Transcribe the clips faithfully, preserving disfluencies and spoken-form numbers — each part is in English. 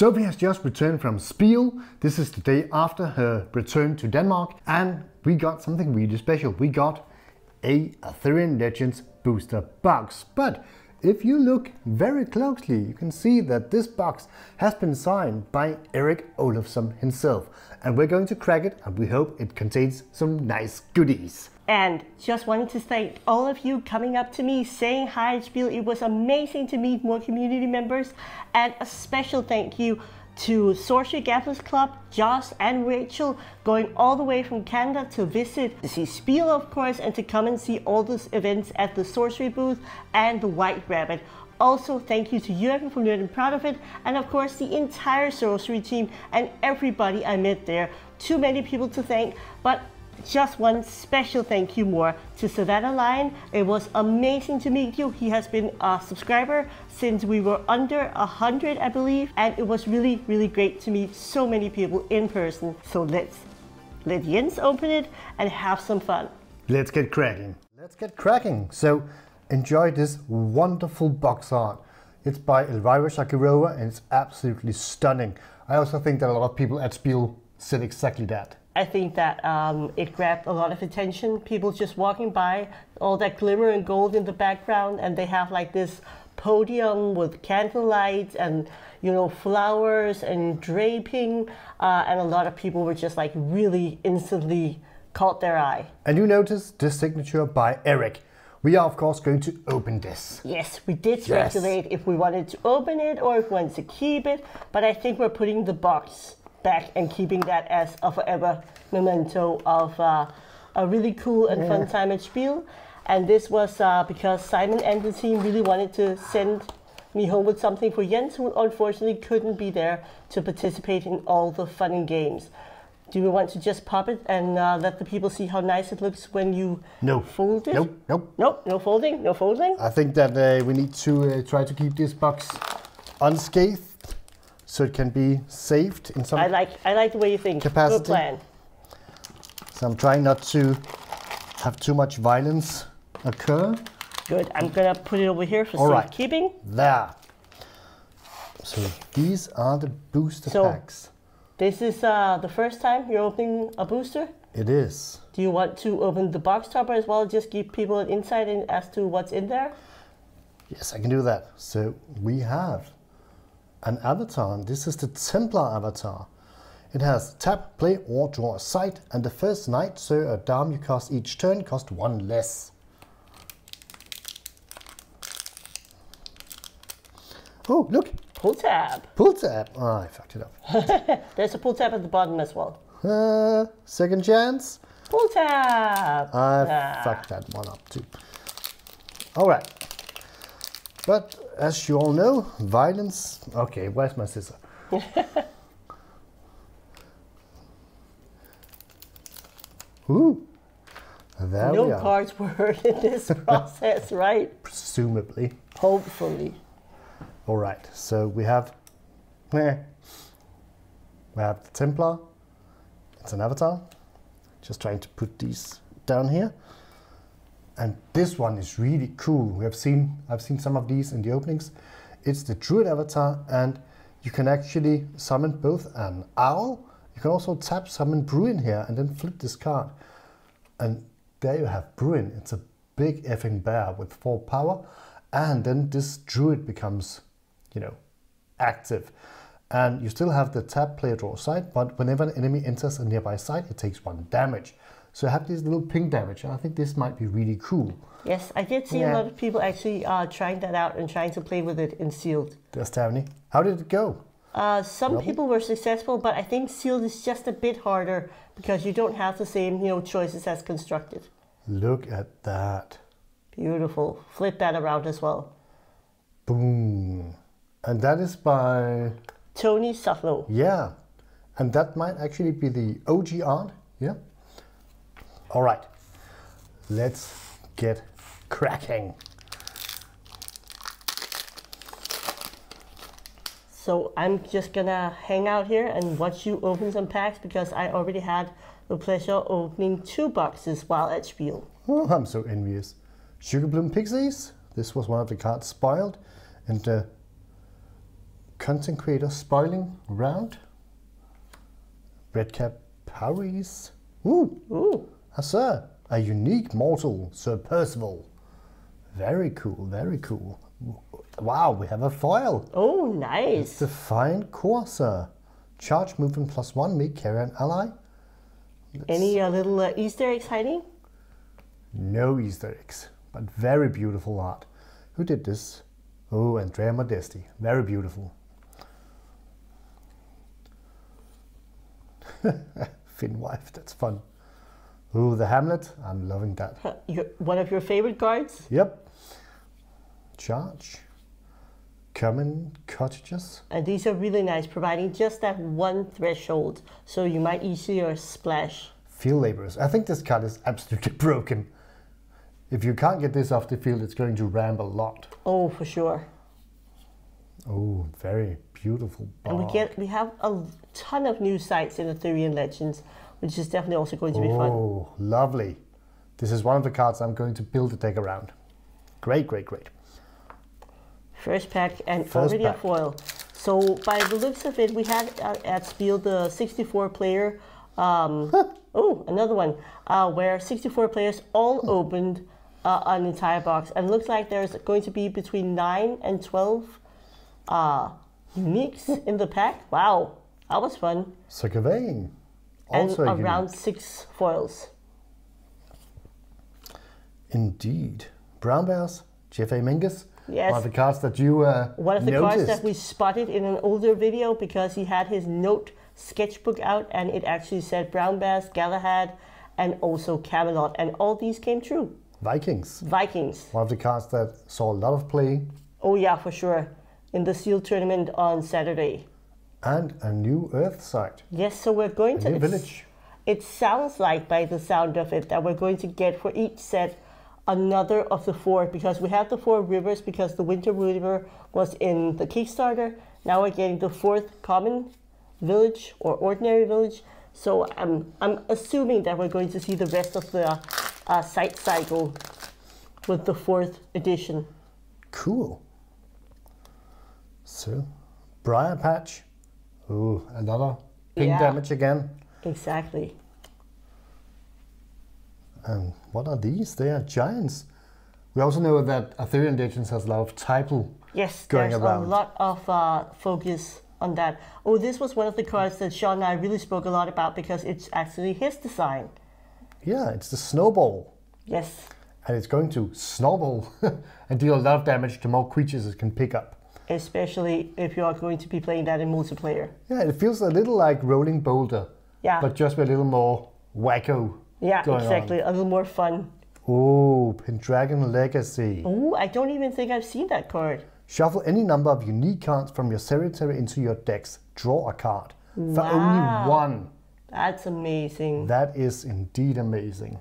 Sophie has just returned from SPIEL. This is the day after her return to Denmark, and we got something really special. We got a Arthurian Legends booster box. But if you look very closely, you can see that this box has been signed by Eric Olofsson himself. And we're going to crack it, and we hope it contains some nice goodies. And just wanted to thank all of you coming up to me, saying hi at SPIEL. It was amazing to meet more community members. And a special thank you to Sorcery Gatherers Club, Josh and Rachel, going all the way from Canada to visit, to see SPIEL of course, and to come and see all those events at the Sorcery booth and the White Rabbit. Also, thank you to Jürgen from Nerd and Proud of It, and of course the entire Sorcery team and everybody I met there. Too many people to thank, but just one special thank you more to Savannah Lion. It was amazing to meet you. He has been a subscriber since we were under one hundred, I believe. And it was really, really great to meet so many people in person. So let's let Jens open it and have some fun. Let's get cracking. Let's get cracking. So enjoy this wonderful box art. It's by Elvira Shakirova and it's absolutely stunning. I also think that a lot of people at SPIEL said exactly that. I think that um, it grabbed a lot of attention. People just walking by, all that glimmer and gold in the background, and they have like this podium with candlelight and, you know, flowers and draping, uh, and a lot of people were just like really instantly caught their eye. And you notice this signature by Eric. We are of course going to open this. Yes, we did speculate yes. if we wanted to open it or if we wanted to keep it, but I think we're putting the box back and keeping that as a forever memento of uh, a really cool and yeah. fun time at SPIEL. And this was uh, because Simon and the team really wanted to send me home with something for Jens, who unfortunately couldn't be there to participate in all the fun and games. Do we want to just pop it and uh, let the people see how nice it looks when you no. fold it? Nope, nope. Nope, no folding, no folding. I think that uh, we need to uh, try to keep this box unscathed, so it can be saved in some capacity. I like, I like the way you think. Capacity. Good plan. So I'm trying not to have too much violence occur. Good. I'm going to put it over here for All safekeeping. Right. There. So these are the booster so packs. This is uh, the first time you're opening a booster? It is. Do you want to open the box topper as well? Just give people an insight in as to what's in there? Yes, I can do that. So we have an avatar, and this is the Templar avatar. It has tap, play, or draw a sight, and the first knight, so a dam you cast each turn, cost one less. Oh, look! Pull tab! Pull tab! Oh, I fucked it up. There's a pull tab at the bottom as well. Uh, second chance. Pull tab! I ah. fucked that one up too. Alright. But as you all know, violence. Okay, where's my scissor? Ooh, there no we are. No cards were hurt in this process, right? Presumably. Hopefully. All right. So we have, eh, we have the Templar. It's an avatar. Just trying to put these down here. And this one is really cool. We have seen, I've seen some of these in the openings. It's the Druid avatar, and you can actually summon both an owl. You can also tap summon Bruin here and then flip this card. And there you have Bruin. It's a big effing bear with four power. And then this Druid becomes, you know, active. And you still have the tap, play, draw side, but whenever an enemy enters a nearby side, it takes one damage. So I have this little pink damage, and I think this might be really cool. Yes, I did see yeah. a lot of people actually uh, trying that out and trying to play with it in Sealed. That's Tavani. How did it go? Uh, some Robin? people were successful, but I think Sealed is just a bit harder because you don't have the same, you know, choices as Constructed. Look at that. Beautiful. Flip that around as well. Boom. And that is by Tony Suffalo. Yeah. And that might actually be the O G art. Yeah. All right, let's get cracking. So I'm just gonna hang out here and watch you open some packs because I already had the pleasure of opening two boxes while at SPIEL. Oh, I'm so envious. Sugar Bloom Pixies. This was one of the cards spoiled, and the uh, Content Creator Spoiling Round. Redcap Powys. Ooh. Ooh. Ah, sir. A unique mortal, Sir Percival. Very cool, very cool. Wow, we have a foil. Oh, nice. Defiant Courser. Charge, movement plus one, meet carry an ally. Let's... Any uh, little uh, Easter eggs hiding? No Easter eggs, but very beautiful art. Who did this? Oh, Andrea Modesti. Very beautiful. Finn wife, that's fun. Ooh, the Hamlet. I'm loving that. Huh, your, one of your favorite cards? Yep. Charge. Common cottages. And these are really nice, providing just that one threshold, so you might easier splash. Field laborers. I think this card is absolutely broken. If you can't get this off the field, it's going to ramp a lot. Oh, for sure. Oh, very beautiful bark. And we get we have a ton of new sites in Arthurian Legends, which is definitely also going to be oh, fun. Oh, lovely. This is one of the cards I'm going to build a deck around. Great, great, great. First pack and First already pack. a foil. So by the looks of it, we had uh, at Spiel the sixty-four player, um, oh, another one, uh, where sixty-four players all hmm. opened uh, an entire box. And it looks like there's going to be between nine and twelve uh, uniques in the pack. Wow, that was fun. Circavain. And also around unique. six foils. Indeed. Brown Bears, Jeff A. Menges. Yes. One of the cards that you uh, One of the noticed. cards that we spotted in an older video, because he had his note sketchbook out and it actually said Brown Bears, Galahad, and also Camelot. And all these came true. Vikings. Vikings. One of the cards that saw a lot of play. Oh yeah, for sure. In the SEAL tournament on Saturday. And a new Earth site. Yes, so we're going a to... new village. It sounds like, by the sound of it, that we're going to get for each set another of the four, because we have the four rivers, because the Winter River was in the Kickstarter. Now we're getting the fourth common village or ordinary village. So I'm, I'm assuming that we're going to see the rest of the uh, site cycle with the fourth edition. Cool. So, Briar Patch. Ooh, another ping yeah. damage again. Exactly. And what are these? They are giants. We also know that Arthurian Legends has a lot of title yes, going around. Yes, there's a lot of uh, focus on that. Oh, this was one of the cards that Sean and I really spoke a lot about, because it's actually his design. Yeah, it's the snowball. Yes. And it's going to snowball and deal a lot of damage to more creatures it can pick up. Especially if you are going to be playing that in multiplayer. Yeah, it feels a little like Rolling Boulder. Yeah. But just a little more wacko. Yeah, going exactly. On. A little more fun. Oh, Pendragon Legacy. Oh, I don't even think I've seen that card. Shuffle any number of unique cards from your cemetery into your decks. Draw a card. Wow. For only one. That's amazing. That is indeed amazing.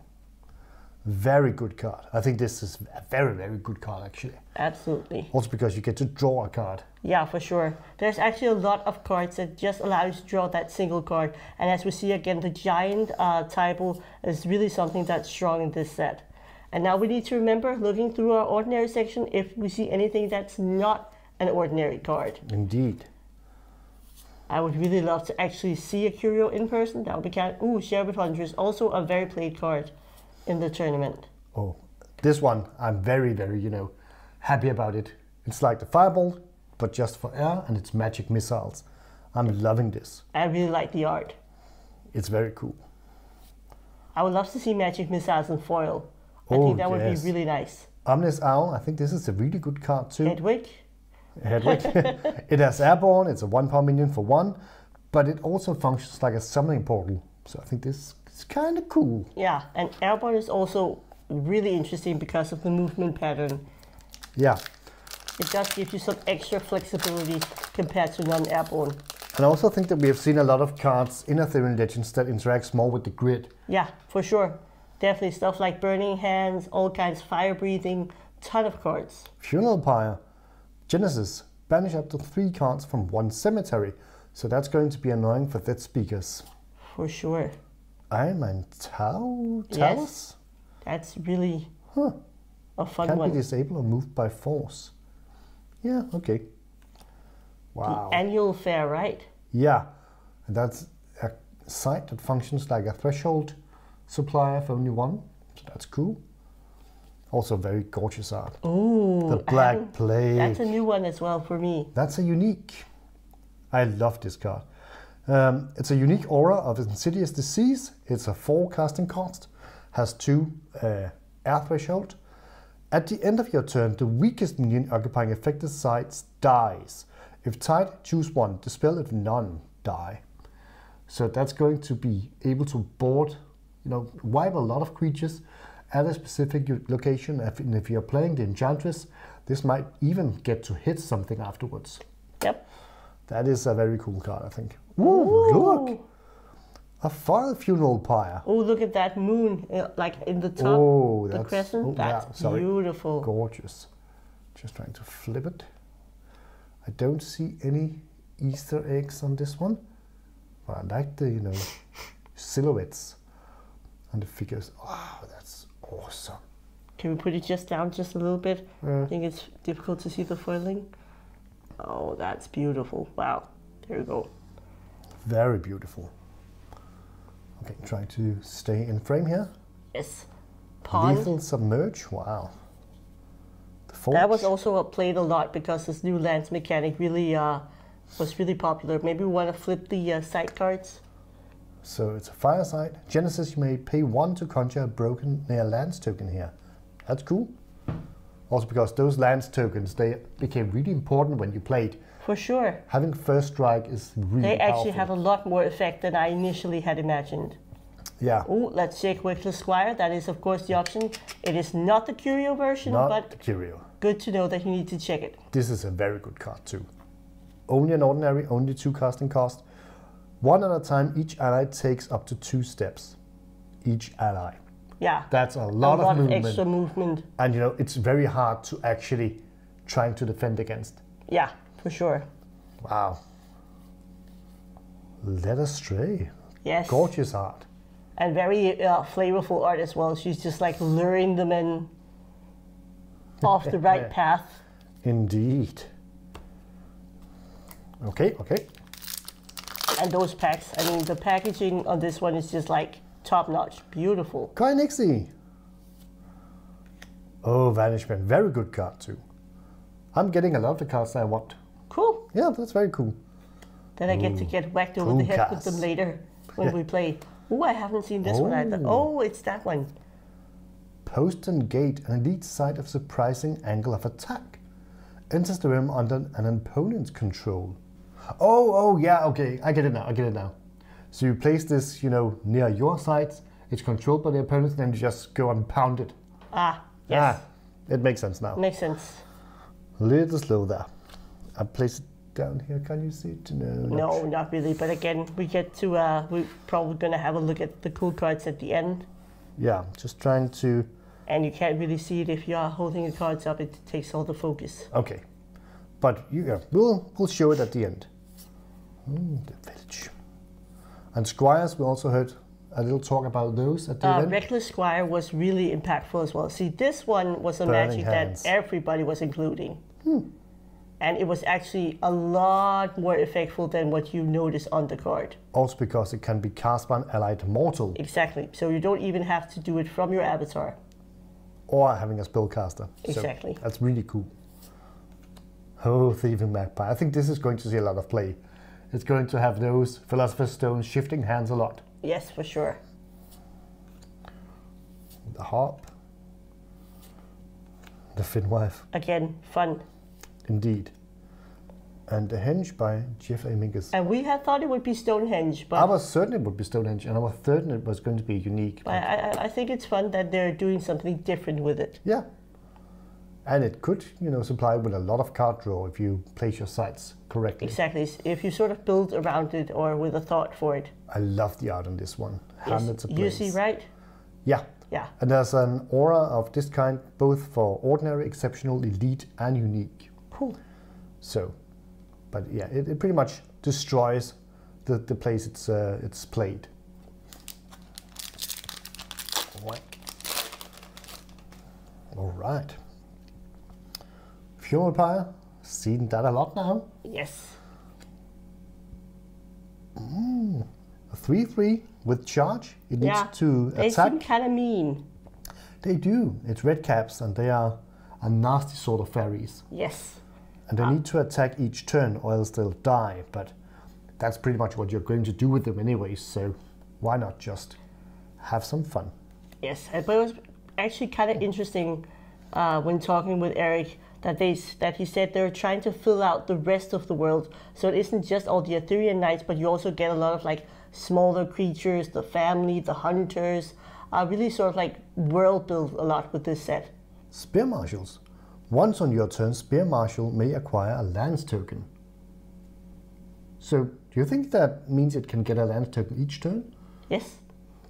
Very good card. I think this is a very, very good card, actually. Absolutely. Also because you get to draw a card. Yeah, for sure. There's actually a lot of cards that just allow you to draw that single card. And as we see again, the giant uh, table is really something that's strong in this set. And now we need to remember, looking through our ordinary section, if we see anything that's not an ordinary card. Indeed. I would really love to actually see a curio in person. That would be kind of, ooh, Sherbet Hunter is also a very played card in the tournament. Oh, this one, I'm very, very, you know, happy about it. It's like the Firebolt, but just for air, and it's magic missiles. I'm loving this. I really like the art. It's very cool. I would love to see magic missiles in foil. I oh, think that yes. would be really nice. Omnis Owl, I think this is a really good card too. Hedwig. Hedwig. It has airborne, it's a one power minion for one, but it also functions like a summoning portal. So I think this It's kind of cool. Yeah, and airborne is also really interesting because of the movement pattern. Yeah. It does give you some extra flexibility compared to non-airborne. And I also think that we have seen a lot of cards in Arthurian Legends that interacts more with the grid. Yeah, for sure. Definitely stuff like Burning Hands, all kinds, Fire Breathing, ton of cards. Funeral Pyre, Genesis, banish up to three cards from one cemetery. So that's going to be annoying for dead speakers. For sure. Iron Man Tau? Yes, that's really huh. a fun Can't one. Can't be disabled or moved by force. Yeah, okay. Wow. The annual fair, right? Yeah, that's a site that functions like a threshold supplier for only one, so that's cool. Also very gorgeous art. Ooh, the Black Plague. That's a new one as well for me. That's a unique. I love this card. Um, it's a unique aura of insidious disease. It's a four casting cost. Has two uh, air threshold. At the end of your turn, the weakest minion occupying affected sites dies. If tied, choose one. Dispel if none die. So that's going to be able to board, you know, wipe a lot of creatures at a specific location, and if you're playing the Enchantress, this might even get to hit something afterwards. Yep. That is a very cool card, I think. Ooh, Ooh. Look! A fire funeral pyre. Oh, look at that moon, uh, like in the top, oh, the that's, crescent. Oh, that's yeah, sorry. beautiful. Gorgeous. Just trying to flip it. I don't see any Easter eggs on this one, but I like the, you know, silhouettes and the figures. Oh, that's awesome. Can we put it just down just a little bit? Yeah. I think it's difficult to see the foiling. Oh, that's beautiful. Wow. There you go. Very beautiful. Okay, trying to stay in frame here. Yes. Pond. Lethal Submerge. Wow. The Forge. That was also played a lot because this new lands mechanic really uh, was really popular. Maybe we want to flip the uh, side cards. So it's a fire site. Genesis, you may pay one to conjure a broken near lands token here. That's cool. Also because those lands tokens, they became really important when you played. For sure. Having first strike is really They actually powerful. have a lot more effect than I initially had imagined. Yeah. Oh, let's check Wexler Squire. That is, of course, the option. It is not the Curio version, not but the Curio. Good to know that you need to check it. This is a very good card too. Only an ordinary, only two casting cost. One at a time, each ally takes up to two steps. Each ally. Yeah. That's a lot, a lot of movement. Of extra movement. And you know, it's very hard to actually trying to defend against. Yeah, for sure. Wow. Let us stray. Yes. Gorgeous art. And very uh, flavorful art as well. She's just like luring them in off the right path. Indeed. Okay, okay. And those packs, I mean, the packaging on this one is just like top-notch, beautiful. Kai Nixie. Oh, Vanishment, very good card too. I'm getting a lot of the cards I want. Cool. Yeah, that's very cool. Then I get Ooh. to get whacked over Pukas. the head with them later when we play. Oh, I haven't seen this oh. one either. Oh, it's that one. Post and Gate, an elite site of surprising angle of attack. Enters the realm under an opponent's control. Oh, oh, yeah, okay, I get it now, I get it now. So you place this, you know, near your sides, it's controlled by the opponents, and then you just go and pound it. Ah, yes. Ah, it makes sense now. Makes sense. A little slow there. I place it down here, can you see it? No, no not really, but again, we get to, uh, we're probably going to have a look at the cool cards at the end. Yeah, just trying to... And you can't really see it if you are holding the cards up, it takes all the focus. Okay, but you, yeah, we'll, we'll show it at the end. Mm, the village. And Squires, we also heard a little talk about those at the uh, event. Reckless Squire was really impactful as well. See, this one was a Burning magic hands. that everybody was including. Hmm. And it was actually a lot more effectful than what you notice on the card. Also because it can be cast by an allied mortal. Exactly. So you don't even have to do it from your avatar. Or having a spellcaster. Exactly. So that's really cool. Oh, Thieving Magpie. I think this is going to see a lot of play. It's going to have those Philosopher's Stones shifting hands a lot. Yes, for sure. The harp. The Finwife. Again, fun. Indeed. And The Henge by Jeff A. Menges. And we had thought it would be Stonehenge, but... I was certain it would be Stonehenge, and I was certain it was going to be unique. I, I, I think it's fun that they're doing something different with it. Yeah. And it could, you know, supply with a lot of card draw if you place your sights correctly. Exactly. If you sort of build around it or with a thought for it. I love the art on this one. Hamlets of Plains. You see, right? Yeah. Yeah. And there's an aura of this kind, both for ordinary, exceptional, elite, and unique. Cool. So, but yeah, it, it pretty much destroys the, the place it's uh, it's played. All right. Funeral pyre, seen that a lot now. Yes. three three with charge. It needs yeah. to attack. They seem kind of mean. They do. It's red caps, and they are a nasty sort of fairies. Yes. And they ah. need to attack each turn, or else they'll die. But that's pretty much what you're going to do with them anyway, so why not just have some fun? Yes, but it was actually kind of interesting uh, when talking with Eric that they that he said they're trying to fill out the rest of the world, so it isn't just all the Arthurian knights, but you also get a lot of like smaller creatures, the family, the hunters. I uh, really sort of like world build a lot with this set. Spear Marshals. Once on your turn, Spear Marshal may acquire a lands token. So, do you think that means it can get a lands token each turn? Yes.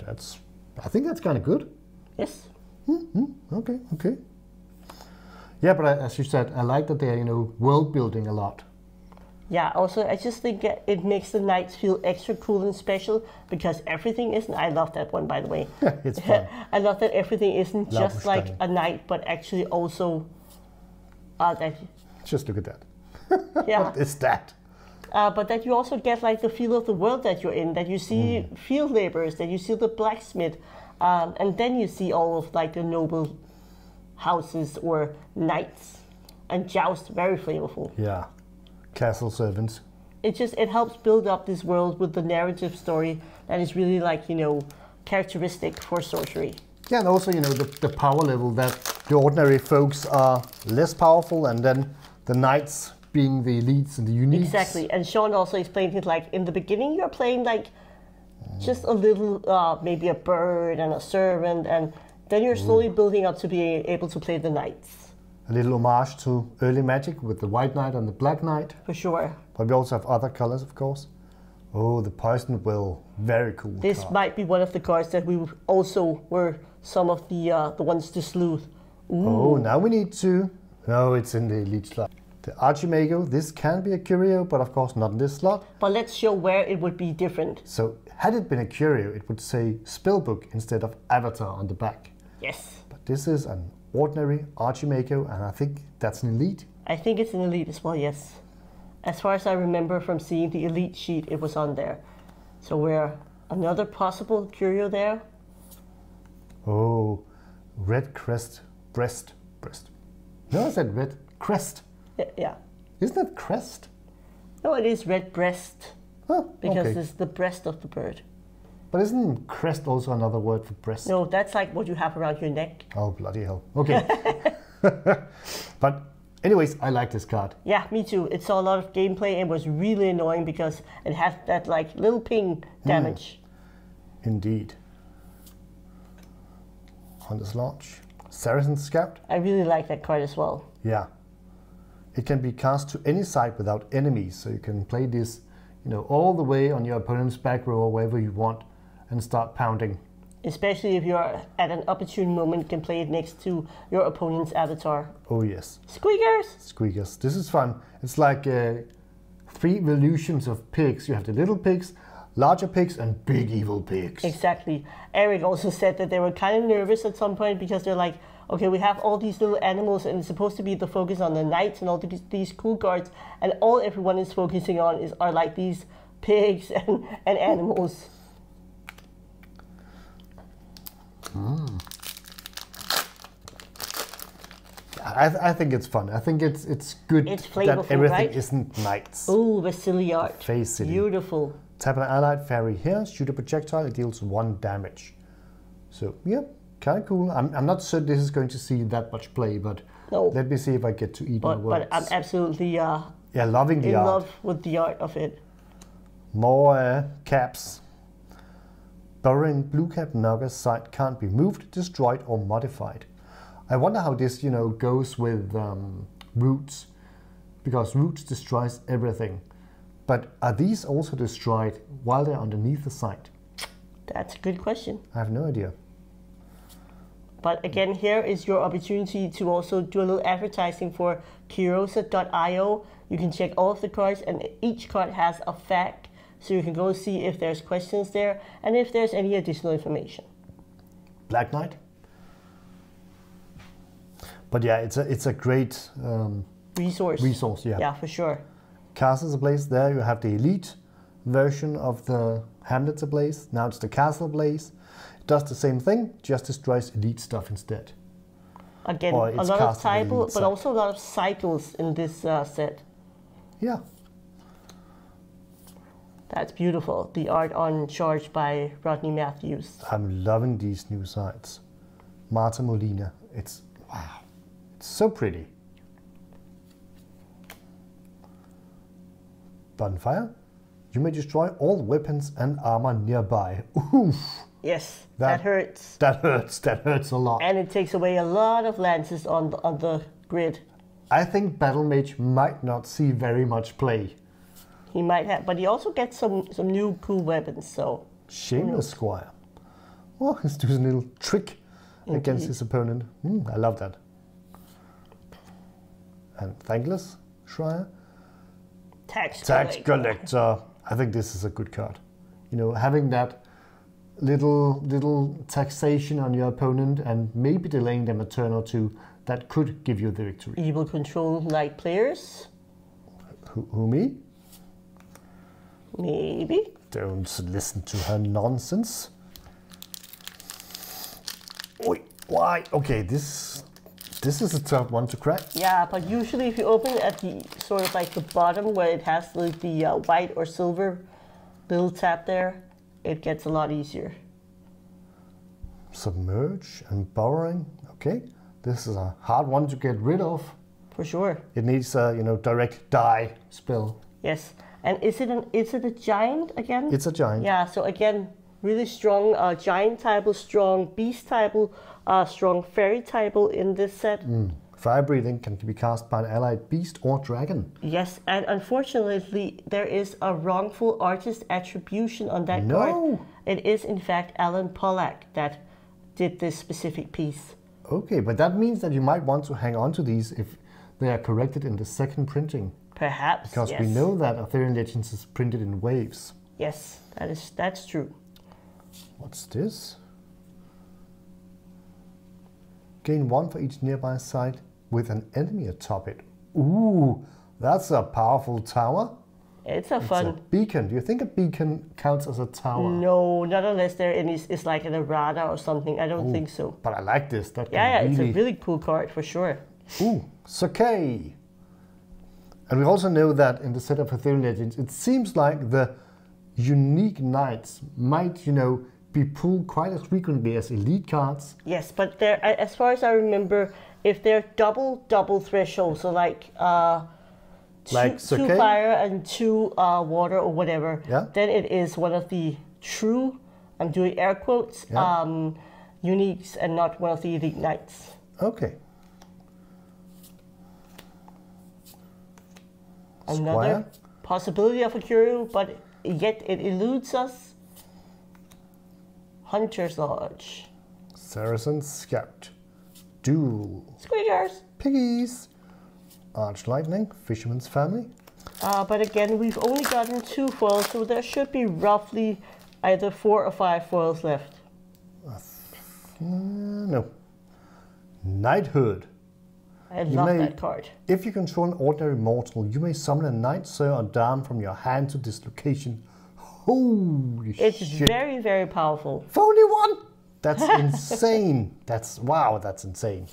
That's, I think that's kind of good. Yes. Mm-hmm. Okay, okay. Yeah, but I, as you said, I like that they are, you know, world building a lot. Yeah, also I just think it makes the knights feel extra cool and special because everything isn't, I love that one by the way. It's fun. I love that everything isn't love just like a knight, but actually also... Uh, that just look at that. Yeah. What is that? Uh, but that you also get like the feel of the world that you're in, that you see mm. field laborers, that you see the blacksmith, um, and then you see all of like the noble houses or knights and joust, very flavorful. Yeah. Castle servants. It just, it helps build up this world with the narrative story that is really like, you know, characteristic for sorcery. Yeah, and also, you know, the, the power level that the ordinary folks are less powerful, and then the knights being the elites and the uniques. Exactly, and Sean also explained it like, in the beginning you're playing like mm. just a little, uh, maybe a bird and a servant, and then you're slowly mm. building up to be able to play the knights. A little homage to early magic with the white knight and the black knight. For sure. But we also have other colors, of course. Oh, the poison will. Very cool. This card might be one of the cards that we also were some of the uh, the ones to sleuth. Ooh. Oh, now we need to... No, it's in the elite slot. The Archimago, this can be a curio, but of course not in this slot. But let's show where it would be different. So, had it been a curio, it would say Spellbook instead of Avatar on the back. Yes. But this is an ordinary Archimago, and I think that's an elite. I think it's an elite as well, yes. As far as I remember from seeing the elite sheet, it was on there. So we're another possible curio there. Oh, red crest, breast, breast. No, I said red crest. Yeah, yeah. Isn't that crest? No, it is red breast. Oh, because okay. it's the breast of the bird. But isn't crest also another word for breast? No, that's like what you have around your neck. Oh, bloody hell. Okay. But anyways, I like this card. Yeah, me too. It saw a lot of gameplay and was really annoying because it had that like little ping damage. Mm. Indeed. Hunter's Launch. Saracen Scout. I really like that card as well. Yeah. It can be cast to any side without enemies, so you can play this, you know, all the way on your opponent's back row or wherever you want, and start pounding. Especially if you're at an opportune moment, you can play it next to your opponent's avatar. Oh yes. Squeakers! Squeakers. This is fun. It's like uh, three evolutions of pigs. You have the little pigs, larger pigs, and big evil pigs. Exactly. Eric also said that they were kind of nervous at some point because they're like, okay, we have all these little animals and it's supposed to be the focus on the knights and all these, these cool guards, and all everyone is focusing on is are like these pigs and, and animals. Mm. I, th I think it's fun. I think it's it's good it's that everything right? isn't knights. Oh, Vasiliart. Face it. Beautiful. Tap an allied fairy here, shoot a projectile, it deals one damage. So, yeah, kind of cool. I'm, I'm not sure this is going to see that much play, but no. let me see if I get to eat but, my words. But I'm absolutely uh, yeah, loving the in art. love with the art of it. More uh, caps. Burrowing Bluecap Nugget's site can't be moved, destroyed, or modified. I wonder how this, you know, goes with um, Roots, because Roots destroys everything. But are these also destroyed while they're underneath the site? That's a good question. I have no idea. But again, here is your opportunity to also do a little advertising for Kiroza dot i o. You can check all of the cards, and each card has a fact. So you can go see if there's questions there and if there's any additional information. Black Knight. But yeah, it's a it's a great um, resource. Resource, yeah. Yeah, for sure. Castles a place there. You have the elite, version of the Hamlets Ablaze. Now it's the Castle Ablaze. It does the same thing, just destroys elite stuff instead. Again, a lot of cycles, but also a lot of cycles in this uh, set. Yeah. That's beautiful. The art on Charge by Rodney Matthews. I'm loving these new sites. Marta Molina. It's, wow. It's so pretty. Bonfire. You may destroy all weapons and armor nearby. Oof. Yes, that, that hurts. That hurts. That hurts a lot. And it takes away a lot of lances on the, on the grid. I think Battle Mage might not see very much play. He might have, but he also gets some, some new cool weapons, so... Shameless Squire. Oh, he's doing a little trick Indeed. against his opponent. Mm, I love that. And Thankless Shrier. Tax Collector. Tax Collector. I think this is a good card. You know, having that little little taxation on your opponent and maybe delaying them a turn or two, that could give you the victory. Evil Control Knight players. Who, who, me? Maybe. Don't listen to her nonsense. Oi, why? Okay, this this is a tough one to crack. Yeah, but usually if you open at the sort of like the bottom where it has the, the uh, white or silver little tab there, it gets a lot easier. Submerge and Burrowing. Okay, this is a hard one to get rid of. For sure. It needs a you know direct die spell. Yes. And is it an is it a giant again? It's a giant. Yeah. So again, really strong uh, giant type, strong beast type, uh, strong fairy type in this set. Mm. Fire breathing can be cast by an allied beast or dragon. Yes, and unfortunately, there is a wrongful artist attribution on that no. card. It is in fact Alan Pollock that did this specific piece. Okay, but that means that you might want to hang on to these if they are corrected in the second printing. Perhaps, Because yes. we know that Arthurian Legends is printed in waves. Yes, that is, that's true. What's this? Gain one for each nearby site with an enemy atop it. Ooh, that's a powerful tower. It's a it's fun... A beacon. Do you think a beacon counts as a tower? No, not unless there is it's like an errata or something. I don't Ooh, think so. But I like this. That yeah, yeah really... it's a really cool card for sure. Ooh, Sakai. And we also know that in the set of Arthurian Legends, it seems like the unique knights might, you know, be pulled quite as frequently as elite cards. Yes, but they're, as far as I remember, if they're double, double threshold, so like, uh, two, like two fire and two uh, water or whatever, yeah. then it is one of the true, I'm doing air quotes, yeah. um, uniques and not one of the elite knights. Okay. Another Squire. possibility of a curio, but yet it eludes us. Hunter's Lodge. Saracen Scout. Duel. Squeakers. Piggies. Arch Lightning. Fisherman's Family. Uh, but again, we've only gotten two foils, so there should be roughly either four or five foils left. Uh, no. Knighthood. I love may, that card. If you control an ordinary mortal, you may summon a knight, sir, or dame from your hand to this location. Holy it's shit. It's very, very powerful. For only one! That's insane. That's, wow, that's insane.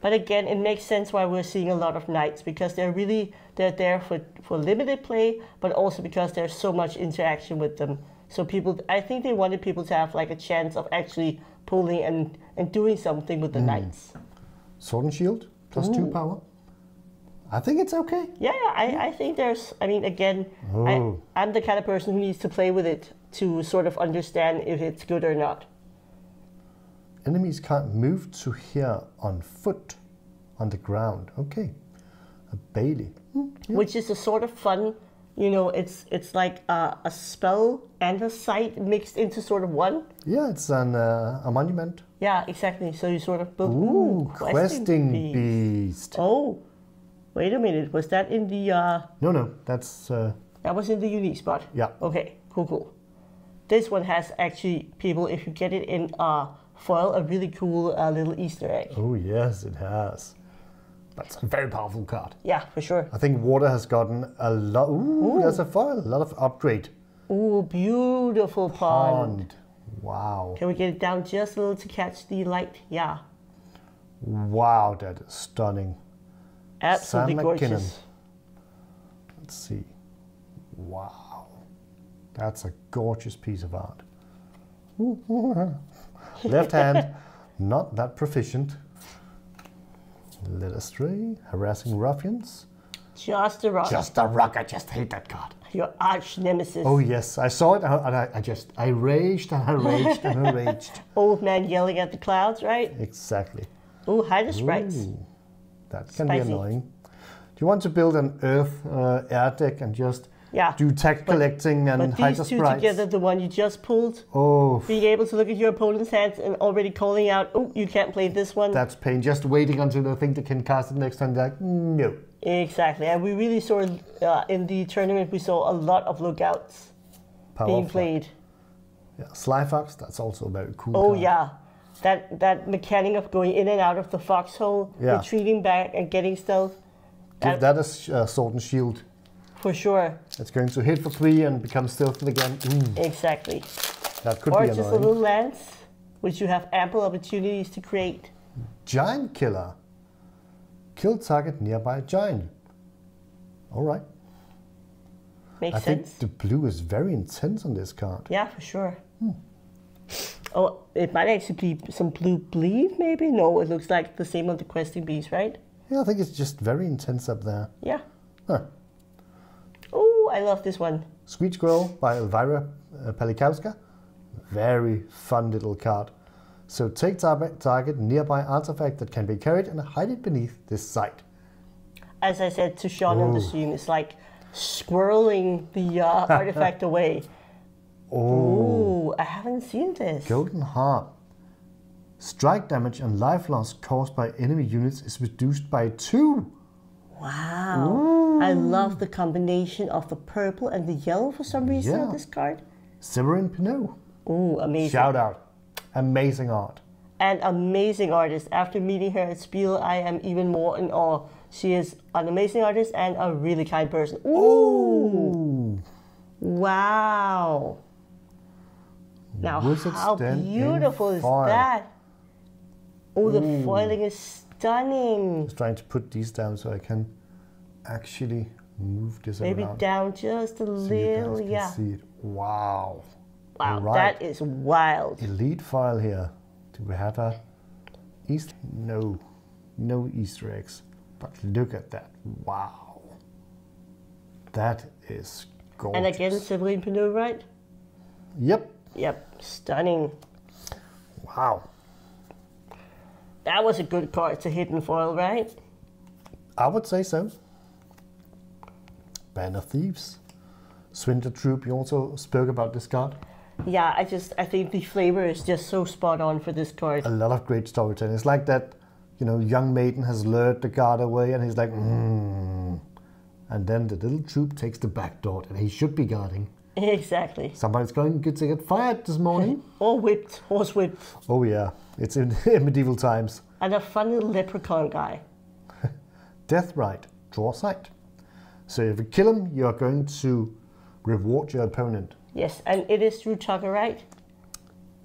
But again, it makes sense why we're seeing a lot of knights, because they're really, they're there for, for limited play, but also because there's so much interaction with them. So people, I think they wanted people to have like a chance of actually pulling and, and doing something with the mm. knights. Sword and Shield? Plus Ooh. two power. I think it's okay. Yeah, I, I think there's, I mean, again, I, I'm the kind of person who needs to play with it to sort of understand if it's good or not. Enemies can't move to here on foot, on the ground. Okay. A Bailey. Mm, yeah. Which is a sort of fun, you know, it's it's like a, a spell and a sight mixed into sort of one. Yeah, it's an, uh, a monument. Yeah, exactly. So you sort of build. Ooh, questing, questing beast. beast. Oh, wait a minute. Was that in the? Uh, no, no, that's. Uh, that was in the unique spot. Yeah. Okay. Cool, cool. This one has actually people. If you get it in uh, foil, a really cool uh, little Easter egg. Oh yes, it has. That's a very powerful card. Yeah, for sure. I think water has gotten a lot. Ooh, Ooh. There's a foil. A lot of upgrade. Ooh, beautiful pond. pond. Wow. Can we get it down just a little to catch the light? Yeah. Wow, that is stunning. Absolutely Sam gorgeous. McKinnon. Let's see. Wow. That's a gorgeous piece of art. Left hand, not that proficient. Led astray, harassing ruffians. Just a rock. Just a rock. I just hate that card. Your arch nemesis. Oh yes, I saw it, and I, I just I raged and I raged and I raged. Old man yelling at the clouds, right? Exactly. Ooh, hide the sprites. Ooh, that can Spicy. be annoying. Do you want to build an earth uh, air deck and just yeah. do tech but, collecting and hide the sprites? But these two together, the one you just pulled. Oh. Being able to look at your opponent's hands and already calling out, oh, you can't play this one. That's pain. Just waiting until they think they can cast it next time. They're like, no. Exactly, and we really saw uh, in the tournament we saw a lot of lookouts Power being flag. played. Yeah, Sly Fox, that's also a very cool. Oh card. yeah, that that mechanic of going in and out of the foxhole, yeah. retreating back and getting stealth. Give that a uh, sword and shield. For sure. It's going to hit for three and become stealthy again. Mm. Exactly. That could or be annoying. Or just a little lance, which you have ample opportunities to create. Giant killer. Kill target nearby giant. All right. Makes I sense. I think the blue is very intense on this card. Yeah, for sure. Hmm. Oh, it might actually be some blue bleed, maybe? No, it looks like the same on the questing beast, right? Yeah, I think it's just very intense up there. Yeah. Huh. Oh, I love this one. Sweet Squirrel by Elvira uh, Palikowska. Very fun little card. So take tar target nearby artifact that can be carried and hide it beneath this site. As I said to Sean on the stream, it's like squirreling the uh, artifact away. Oh, Ooh, I haven't seen this. Golden Harp. Strike damage and life loss caused by enemy units is reduced by two. Wow. Ooh. I love the combination of the purple and the yellow for some reason yeah. on this card. Severin Pinot. Ooh, amazing. Shout out. Amazing art. An amazing artist. After meeting her at Spiel, I am even more in awe. She is an amazing artist and a really kind person. Ooh! Ooh. Wow! Now, Wizard how beautiful is foil. that? Oh, the Ooh. foiling is stunning. I was trying to put these down so I can actually move this Maybe around. Maybe down just a so little, you guys yeah. can see it. Wow. Wow, right. that is wild. Elite file here. Do we have a Easter? No, no Easter eggs. But look at that. Wow. That is gorgeous. And again, Severin Pinot, right? Yep. Yep, stunning. Wow. That was a good card to hit in foil, right? I would say so. Band of Thieves. Swindler Troop, you also spoke about this card. Yeah, I just I think the flavor is just so spot on for this card. A lot of great storytelling. It's like that, you know, young maiden has lured the guard away, and he's like, mm. and then the little troop takes the back door, and he should be guarding. Exactly. Somebody's going to get fired this morning. Or whipped, horse whipped. Oh yeah, it's in, in medieval times. And a fun little leprechaun guy. Death Rite, draw sight. So if you kill him, you are going to reward your opponent. Yes, and it is Drew Tucker, right?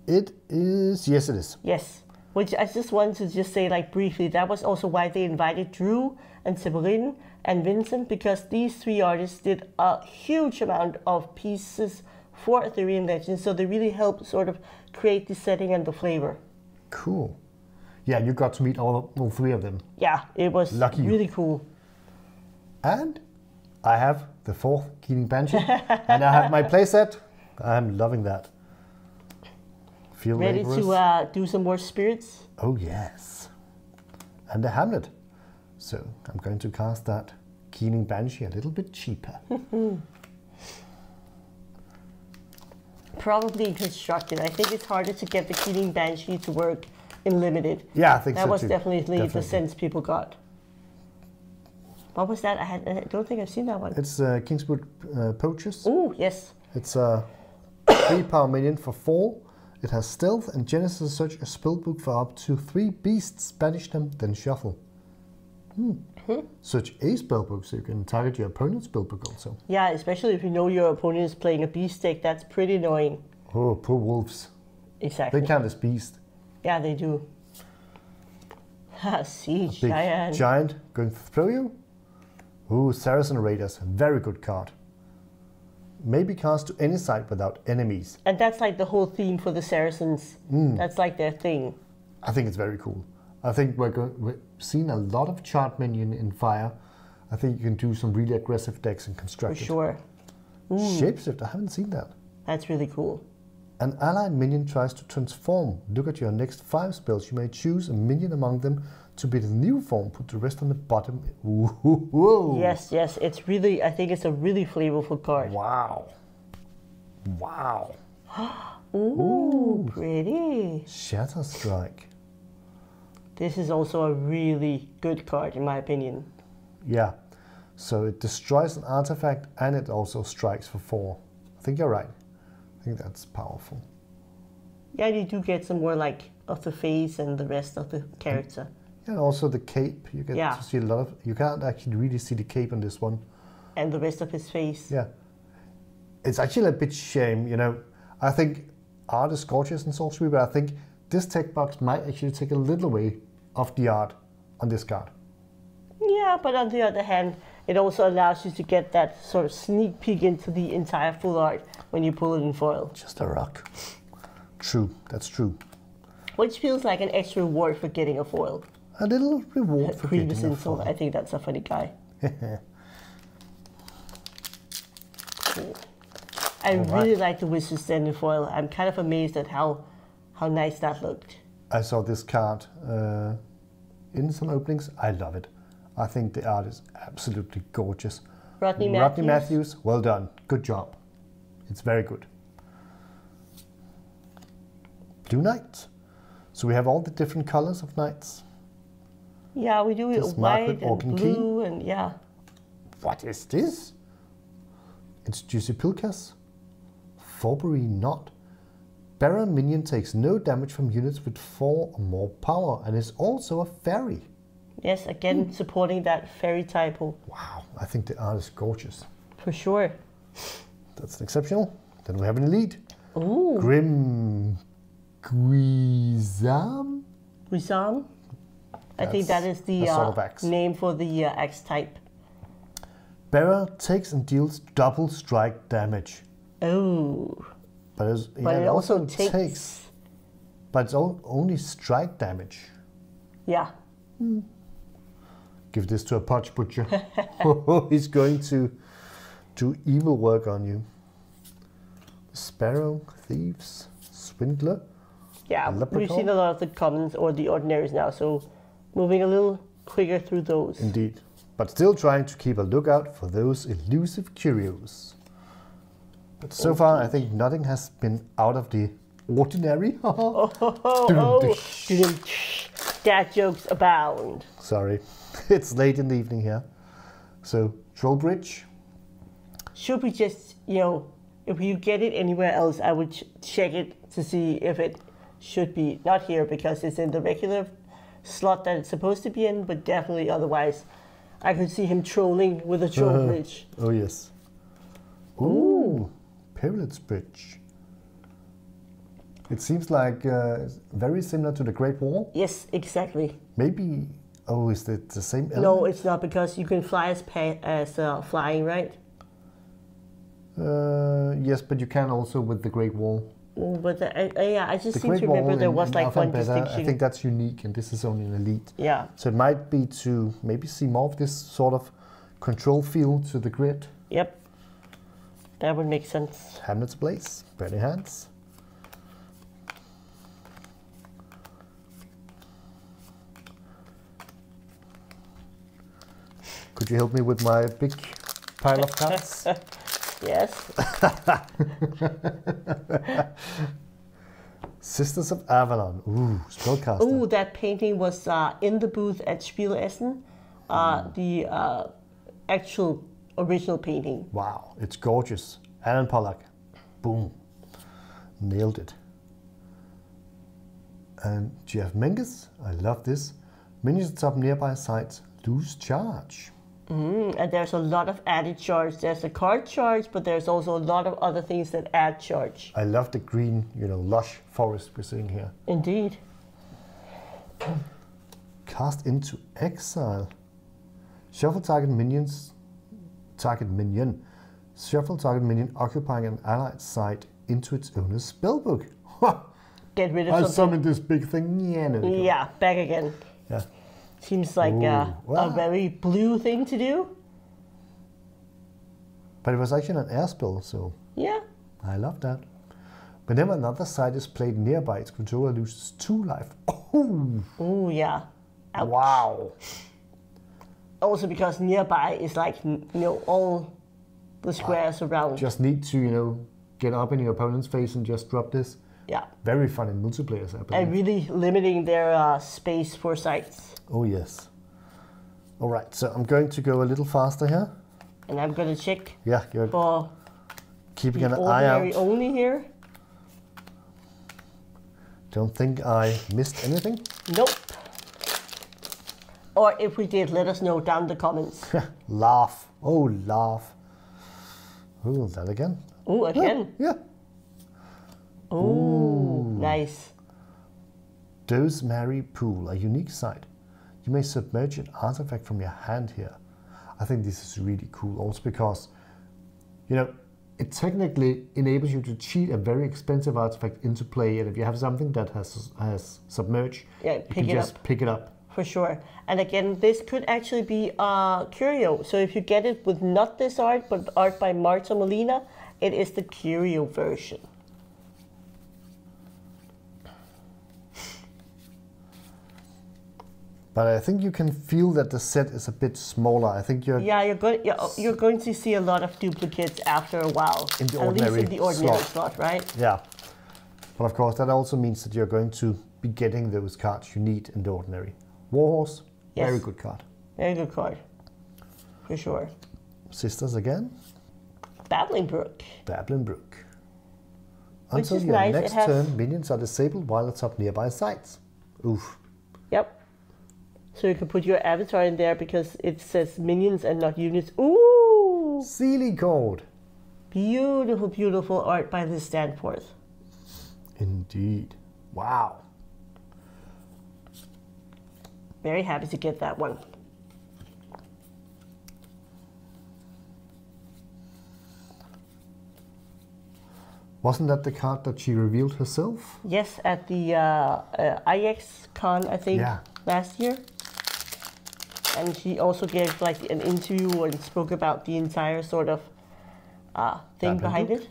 It is, yes it is. Yes, which I just wanted to just say like briefly, that was also why they invited Drew and Severin and Vincent, because these three artists did a huge amount of pieces for Arthurian Legends, so they really helped sort of create the setting and the flavor. Cool. Yeah, you got to meet all, all three of them. Yeah, it was Lucky really you. cool. And I have the fourth Keening Banshee, and I have my playset. I'm loving that. Feel ready laborers. to uh, do some more spirits? Oh yes, and the Hamlet. So I'm going to cast that Keening Banshee a little bit cheaper. Probably in constructed. I think it's harder to get the Keening Banshee to work in limited. Yeah, I think that so was too. definitely, definitely the sense people got. What was that? I, had, I don't think I've seen that one. It's uh, Kingswood uh, Poachers. Oh, yes. It's a uh, three power minion for four. It has stealth and Genesis search a spellbook for up to three beasts. Banish them, then shuffle. Hmm. Hmm? Search a spellbook so you can target your opponent's spellbook also. Yeah, especially if you know your opponent is playing a beast deck, that's pretty annoying. Oh, poor wolves. Exactly. They count as beast. Yeah, they do. Ah, see, giant. Giant going through you. Ooh, Saracen Raiders, very good card. May be cast to any side without enemies. And that's like the whole theme for the Saracens. Mm. That's like their thing. I think it's very cool. I think we're, go we're seeing a lot of chart minion in Fire. I think you can do some really aggressive decks and construct. For sure. Mm. Shapeshifter, I haven't seen that. That's really cool. An allied minion tries to transform. Look at your next five spells. You may choose a minion among them to be the new form. Put the rest on the bottom. Whoa. Yes, yes. It's really, I think it's a really flavorful card. Wow. Wow. Ooh, Ooh, pretty. Shatter Strike. This is also a really good card, in my opinion. Yeah. So it destroys an artifact and it also strikes for four. I think you're right. I think that's powerful. Yeah, you do get some more like of the face and the rest of the character. And also the cape. You get yeah. to see a lot of. You can't actually really see the cape on this one. And the rest of his face. Yeah. It's actually a bit shame, you know. I think art is gorgeous in Sorcery, but I think this tech box might actually take a little away of the art on this card. Yeah, but on the other hand, it also allows you to get that sort of sneak peek into the entire full art when you pull it in foil. Just a rock. True, that's true. Which feels like an extra reward for getting a foil. A little reward for getting a foil. I think that's a funny guy. Cool. I All really right. like the Wizard Stand in foil. I'm kind of amazed at how, how nice that looked. I saw this card uh, in some openings. I love it. I think the art is absolutely gorgeous. Rodney Matthews. Rodney Matthews, well done. Good job. It's very good. Blue Knight. So we have all the different colors of knights. Yeah, we do it white and blue key. and yeah. What is this? It's Juicy Pilkas. Forbury Knot. Baron minion takes no damage from units with four or more power and is also a fairy. Yes, again, mm. supporting that fairy type. Wow, I think the art is gorgeous. For sure. That's exceptional. Then we have an elite. Ooh. Grim Guizam? Guizam? I think that is the uh, name for the uh, axe type. Bearer takes and deals double strike damage. Oh. But, it's, yeah, but it, it also, also takes... takes. But it's all, only strike damage. Yeah. Mm. Give this to a potch butcher. He's going to do evil work on you. Sparrow, Thieves, Swindler. Yeah, we've seen a lot of the commons or the ordinaries now, so moving a little quicker through those. Indeed. But still trying to keep a lookout for those elusive curios. But so okay. far, I think nothing has been out of the ordinary. oh, oh, oh, oh. Dad jokes abound. Sorry. It's late in the evening here. So, Trollbridge. Should we just, you know, if you get it anywhere else, I would ch check it to see if it should be. Not here, because it's in the regular slot that it's supposed to be in, but definitely otherwise. I could see him trolling with a Trollbridge. Uh, oh, yes. Ooh. Ooh. Piril's Bridge. It seems like uh, very similar to the Great Wall. Yes, exactly. Maybe, oh, is it the same element? No, it's not, because you can fly as, pay, as uh, flying, right? Uh, yes, but you can also with the Great Wall. But the, uh, yeah, I just the seem Great to remember Wall there in, was in like one better, distinction. I think that's unique, and this is only an elite. Yeah. So it might be to maybe see more of this sort of control field to the grid. Yep. That would make sense. Hamlet's Blaze, Burning Hands. Could you help me with my big pile of cards? Yes. Sisters of Avalon. Ooh, spellcaster. Ooh, that painting was uh, in the booth at Spiel Essen. Uh, mm. The uh, actual original painting. Wow, it's gorgeous. Alan Pollock. Boom. Nailed it. And Jeff Menges. I love this. Minions atop nearby sites. reduced charge. Mm, and there's a lot of added charge. There's a card charge, but there's also a lot of other things that add charge. I love the green, you know, lush forest we're seeing here. Indeed. Cast into exile. Shuffle target minions. Target minion. Shuffle target minion occupying an allied site into its owner's spellbook. Get rid of I'll something. Summon this big thing. Yeah, no, yeah back again. Yeah. Seems like a, wow. a very blue thing to do. But it was actually an air spell, so yeah, I love that. Whenever another side is played nearby, its controller loses two life. Oh, Ooh, yeah. Ouch. Wow. Also because nearby is like, you know, all the squares I around. Just need to, you know, get up in your opponent's face and just drop this. Yeah. Very fun in multiplayer. And really limiting their uh, space for sites. Oh, yes. All right, so I'm going to go a little faster here. And I'm going to check yeah, you're for keeping an eye out. Only here. Don't think I missed anything. Nope. Or if we did, let us know down in the comments. Laugh. Oh, laugh. Oh, that again. Oh, again? Yeah. yeah. Oh, nice. Rosemary Pool, a unique site. You may submerge an artifact from your hand here. I think this is really cool, also because, you know, it technically enables you to cheat a very expensive artifact into play, and if you have something that has has submerged, yeah, pick you can it just up. pick it up. For sure. And again, this could actually be a curio. So if you get it with not this art, but art by Marta Molina, it is the curio version. But I think you can feel that the set is a bit smaller. I think you're yeah you're going you're, you're going to see a lot of duplicates after a while. In the ordinary, At least in the ordinary slot. slot, right? Yeah, but of course that also means that you're going to be getting those cards you need in the ordinary. Warhorse, yes. very good card. Very good card, for sure. Sisters again. Babbling Brook. Babbling Brook. Until your nice. next has... turn, minions are disabled while atop nearby sites. Oof. Yep. So you can put your avatar in there because it says minions and not units. Ooh! Sealy Code. Beautiful, beautiful art by the Stanforth. Indeed. Wow. Very happy to get that one. Wasn't that the card that she revealed herself? Yes, at the uh, uh, I X Con, I think, yeah. last year. And she also gave like an interview and spoke about the entire sort of uh, thing Babbling behind Brook. it.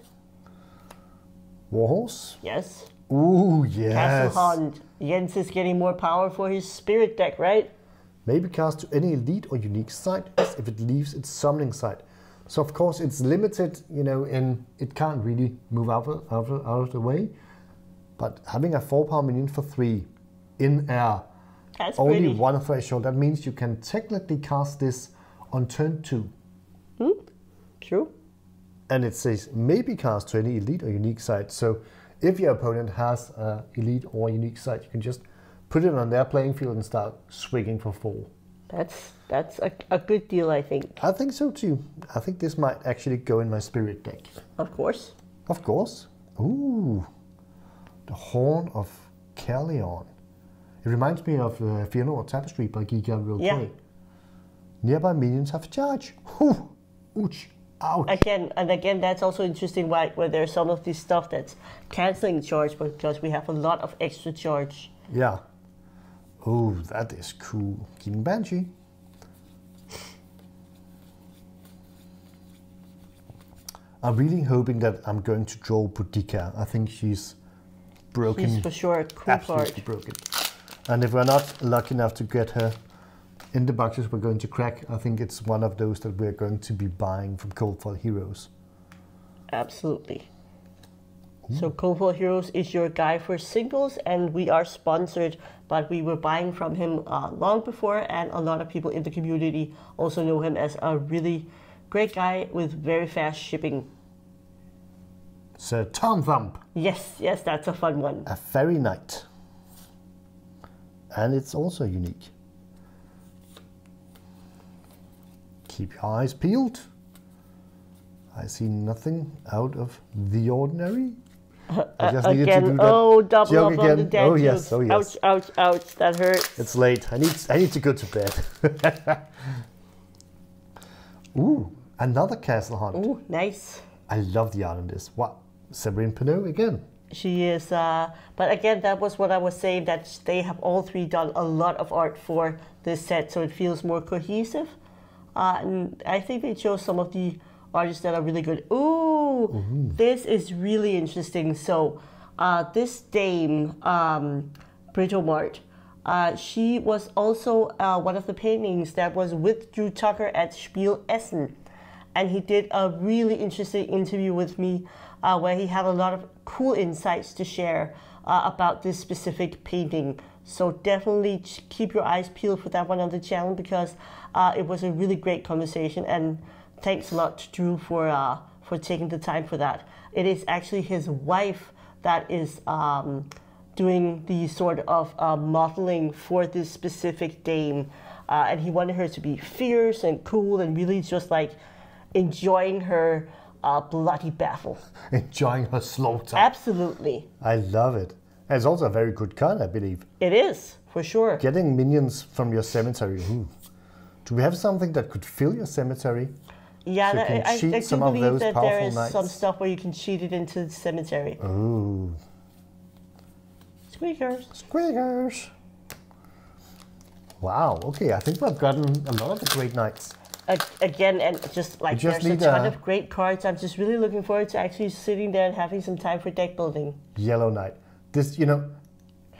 Warhorse? Yes. Ooh, yes. Castle Hunt. Jens is getting more power for his spirit deck, right? Maybe cast to any elite or unique site if it leaves its summoning site. So of course it's limited, you know, in it can't really move out of, out of, out of the way. But having a four power minion for three in air. That's Only pretty. one threshold. That means you can technically cast this on turn two. Mm, true. And it says maybe cast to any elite or unique site. So if your opponent has an elite or unique site, you can just put it on their playing field and start swinging for four. That's that's a, a good deal, I think. I think so too. I think this might actually go in my spirit deck. Of course. Of course. Ooh, the Horn of Caerleon. It reminds me of uh, Fëanor Tapestry by Giga Real. Yeah. Nearby minions have charge. Ooh, ouch, ouch. Again, and again, that's also interesting why, where there's some of this stuff that's cancelling charge, because we have a lot of extra charge. Yeah. Oh, that is cool. King Banshee. I'm really hoping that I'm going to draw Boudica. I think she's broken. She's for sure a cool absolutely card. broken. And if we're not lucky enough to get her in the boxes we're going to crack, I think it's one of those that we're going to be buying from Cold Foil Heroes. Absolutely. Ooh. So Cold Foil Heroes is your guy for singles, and we are sponsored, but we were buying from him uh, long before, and a lot of people in the community also know him as a really great guy with very fast shipping. Sir Tom Thump. Yes, yes, that's a fun one. A Fairy Knight. And it's also unique. keep your eyes peeled. I see nothing out of the ordinary. I just needed again. to do that. Oh, double up again. on the dead. Oh yes, oh yes. Ouch, ouch, ouch, that hurts. It's late. I need, I need to go to bed. Ooh, another castle hunt. Ooh, nice. I love the islanders. What? Severin Pinot again. She is, uh, but again, that was what I was saying, that they have all three done a lot of art for this set, so it feels more cohesive. Uh, and I think they chose some of the artists that are really good. Ooh, mm-hmm. This is really interesting. So uh, this dame, um, Britomart, uh, she was also uh, one of the paintings that was with Drew Tucker at SPIEL Essen. And he did a really interesting interview with me uh, where he had a lot of cool insights to share uh, about this specific painting. So definitely keep your eyes peeled for that one on the channel, because uh, it was a really great conversation. And thanks a lot to Drew for, uh, for taking the time for that. It is actually his wife that is um, doing the sort of uh, modeling for this specific dame. Uh, and he wanted her to be fierce and cool and really just like enjoying her uh, bloody battle. Enjoying her slaughter. Absolutely. I love it. And it's also a very good card, I believe. It is, for sure. Getting minions from your cemetery. Ooh. Do we have something that could fill your cemetery? Yeah, so that, you can cheat I, I do some believe of those that there is knights. some stuff where you can cheat it into the cemetery. Ooh. Squeakers. Squeakers. Wow, okay, I think we've gotten a lot of the great knights. Again, and just like just there's a ton a of great cards. I'm just really looking forward to actually sitting there and having some time for deck building. Yellow Knight. This, you know,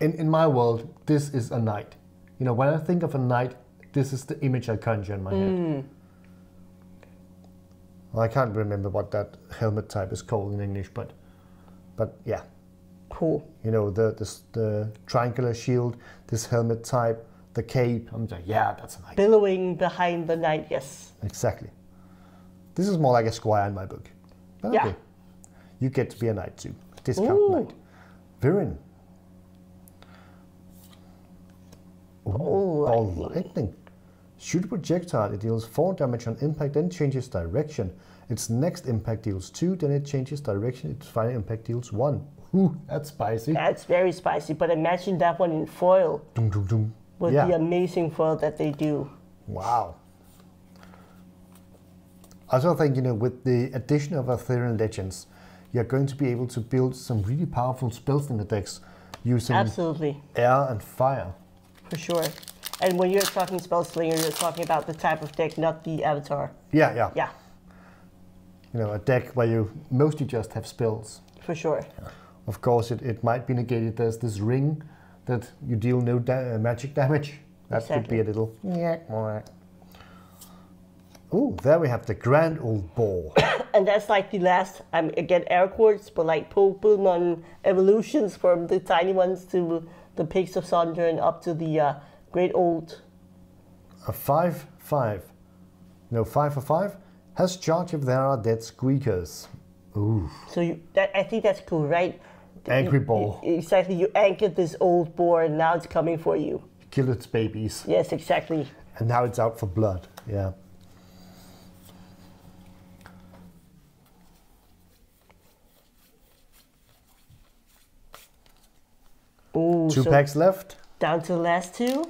in, in my world, this is a knight. You know, when I think of a knight, this is the image I conjure in my mm. head. Well, I can't remember what that helmet type is called in English, but but yeah. Cool. You know, the, the, the triangular shield, this helmet type, the cape. I'm like, yeah, that's a knight. Billowing behind the knight, yes. Exactly. This is more like a squire in my book. But yeah. Okay. You get to be a knight too. Discount Ooh. knight. Viren. Ooh, oh, ball lightning. Shoot a projectile, it deals four damage on impact, then changes direction. Its next impact deals two, then it changes direction, its final impact deals one. Ooh, that's spicy. That's very spicy, but imagine that one in foil. Dum, dum, dum. With yeah. the amazing foil that they do. Wow. I also think, you know, with the addition of Arthurian Legends, you're going to be able to build some really powerful spells in the decks using Absolutely. air and fire. For sure. And when you're talking Spellslinger, you're talking about the type of deck, not the avatar. Yeah, yeah. Yeah. You know, a deck where you mostly just have spells. For sure. Yeah. Of course, it, it might be negated. There's this ring that you deal no da magic damage. That exactly. could be a little... Yeah. All right. Ooh, there we have the grand old boar. And that's like the last, I'm um, again air quotes, but like Pokemon evolutions from the tiny ones to the pigs of Sonder and up to the uh, great old... A five, five. No, five for five. Has charge if there are dead squeakers. Ooh. So you, that, I think that's cool, right? Angry boar. Exactly. You anchored this old boar and now it's coming for you. Kill its babies. Yes, exactly. And now it's out for blood. Yeah. Ooh, two so packs left. Down to the last two.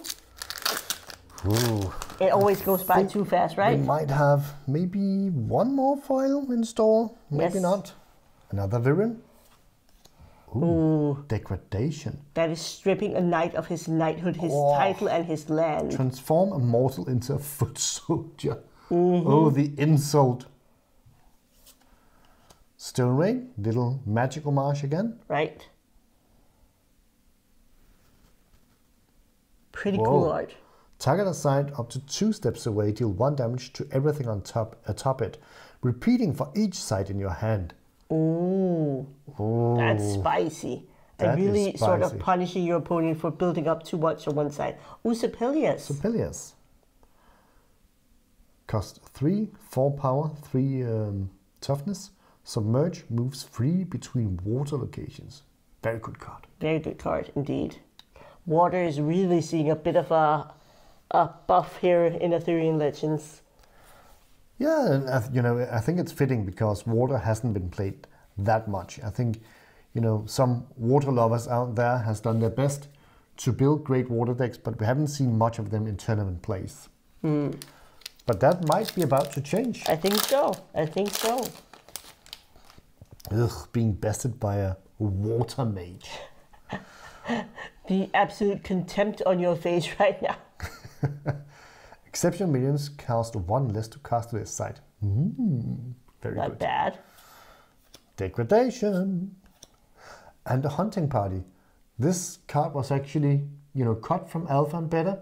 Ooh. It always I goes by too fast, right? We might have maybe one more foil in store. Maybe yes. not. Another Viren. Ooh, Ooh, degradation. That is stripping a knight of his knighthood, his oh. title, and his land. Transform a mortal into a foot soldier. Mm-hmm. Oh, the insult. Stone Rain, little magic homage again. Right. Pretty Whoa. cool art. Target assigned up to two steps away, deal one damage to everything on top atop it, repeating for each side in your hand. Ooh, Ooh, that's spicy. That and really spicy. sort of punishing your opponent for building up too much on one side. Ooh, Sepelius. Sepelius. Cost three, four power, three um, toughness. Submerge, moves free between water locations. Very good card. Very good card, indeed. Water is really seeing a bit of a, a buff here in Arthurian Legends. Yeah, and I, you know, I think it's fitting because water hasn't been played that much. I think, you know, some water lovers out there has done their best to build great water decks, but we haven't seen much of them in tournament plays. Mm. But that might be about to change. I think so. I think so. Ugh, being bested by a water mage. The absolute contempt on your face right now. Exception minions cast one less to cast to their side. Mm, very Not good. Not bad. Degradation. And the hunting party. This card was actually, you know, cut from Alpha and Beta.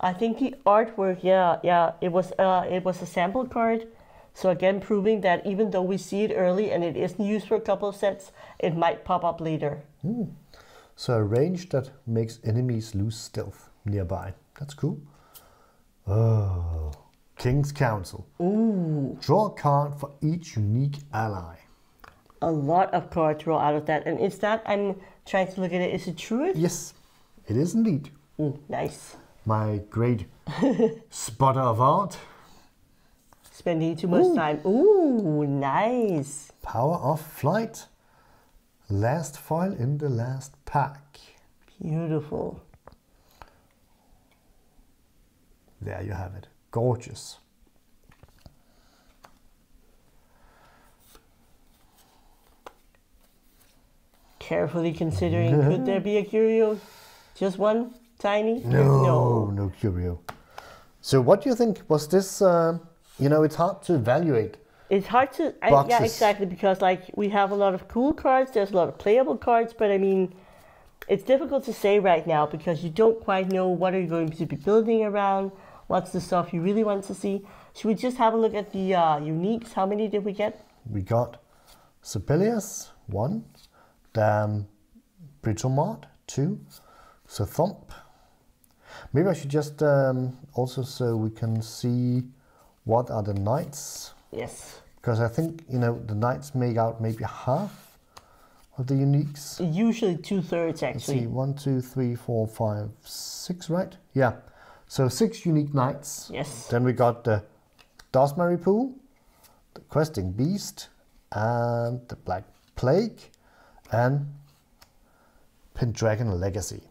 I think the artwork, yeah, yeah, it was, uh, it was a sample card. So again, proving that even though we see it early and it isn't used for a couple of sets, it might pop up later. Mm. So a range that makes enemies lose stealth nearby. That's cool. Oh, King's Council. Ooh. Draw a card for each unique ally. A lot of cards roll out of that. And is that, I'm trying to look at it, is it true? Yes, it is indeed. Mm, nice. My great spotter of art. Spending too much Ooh. time. Ooh, nice. Power of flight. Last foil in the last pack. Beautiful. There you have it. Gorgeous. Carefully considering, could there be a curio? Just one tiny? No, no, no curio. So what do you think? Was this... Uh, You know, it's hard to evaluate. It's hard to, I, yeah, exactly, because like we have a lot of cool cards, there's a lot of playable cards, but I mean, it's difficult to say right now because you don't quite know what are you going to be building around, what's the stuff you really want to see. Should we just have a look at the uh, uniques? How many did we get? We got Sibelius, one, um, Britomart, two, Thump. Maybe I should just um, also so we can see... What are the knights? Yes. Because I think, you know, the knights make out maybe half of the uniques. Usually two-thirds, actually. Let's see, one, two, three, four, five, six, right? Yeah. So six unique knights. Yes. Then we got the Dosmary Pool, the Questing Beast, and the Black Plague, and Pendragon Legacy.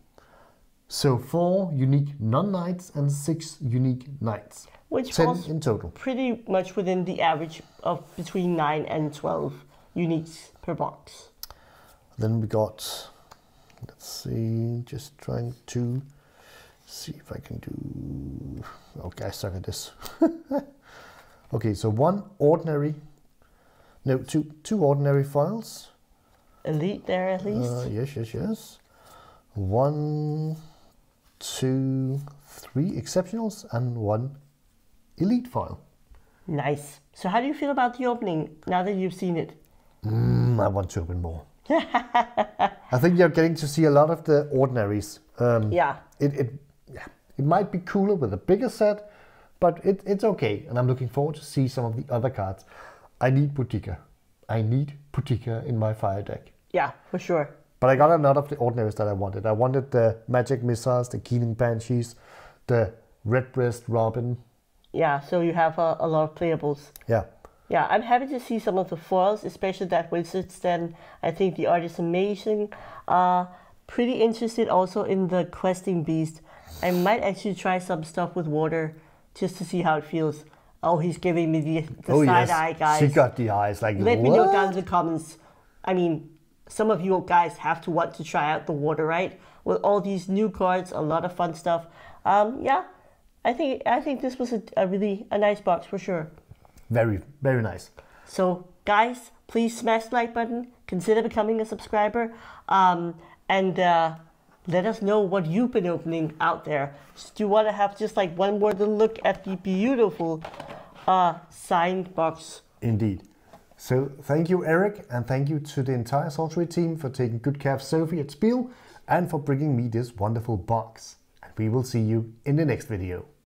So four unique non-knights and six unique knights. Which falls in total. Pretty much within the average of between nine and twelve uniques per box. Then we got, let's see, just trying to see if I can do... Okay, I suck at this. Okay, so one ordinary, no, two, two ordinary foils. Elite there at least. Uh, yes, yes, yes. One, two, three exceptionals and one... Elite foil. Nice. So how do you feel about the opening now that you've seen it? Mm, I want to open more. I think you're getting to see a lot of the ordinaries. Um, yeah. It, it, yeah. It might be cooler with a bigger set, but it, it's okay. And I'm looking forward to see some of the other cards. I need Putika. I need Putika in my fire deck. Yeah, for sure. But I got a lot of the ordinaries that I wanted. I wanted the Magic Missiles, the Keening Banshees, the Redbreast Robin. Yeah, so you have a, a lot of playables. Yeah. Yeah, I'm happy to see some of the foils, especially that Wizards then. I think the art is amazing. Uh, pretty interested also in the Questing Beast. I might actually try some stuff with water just to see how it feels. Oh, he's giving me the, the oh, side yes. eye, guys. She got the eyes like, Let what? me know down in the comments. I mean, some of you guys have to want to try out the water, right? With all these new cards, a lot of fun stuff. Um, yeah. I think I think this was a, a really a nice box for sure. Very, very nice. So guys, please smash the like button. Consider becoming a subscriber, um, and uh, let us know what you've been opening out there. Do you want to have just like one more little look at the beautiful uh, signed box? Indeed. So thank you, Eric, and thank you to the entire Sorcery team for taking good care of Sophie at Spiel and for bringing me this wonderful box. And we will see you in the next video.